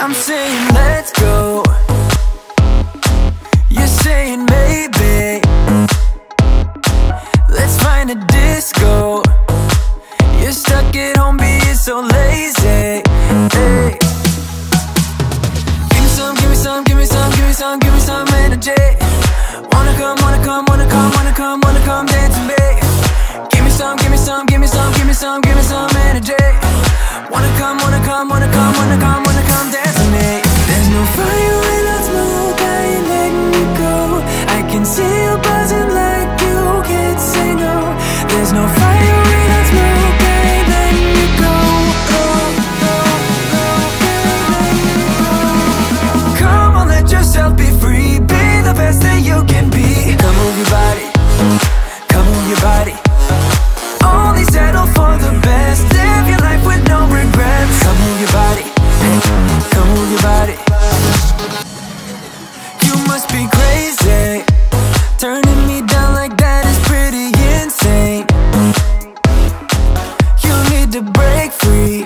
I'm saying let's go, you're saying maybe. Let's find a disco, you're stuck at home being so lazy, hey. Give me some, give me some, give me some, give me some, give me some energy. Wanna come, wanna come, wanna come, wanna come, wanna come dance with me. Give me some, give me some, give me some, give me some, give me some energy. Wanna come, wanna come, wanna come, wanna come, wanna come dance with me. There's no fire when I smoke, how you let me go. I can see you buzzing like you can't say no. There's no fire when I smoke, how you let me go. Come on, let yourself be free, be the best that you can be. Come move your body, come move your body. Only settle for the best, live your life with no regrets. Come move your body, come move your body. You must be crazy, turning me down like that is pretty insane. You need to break free.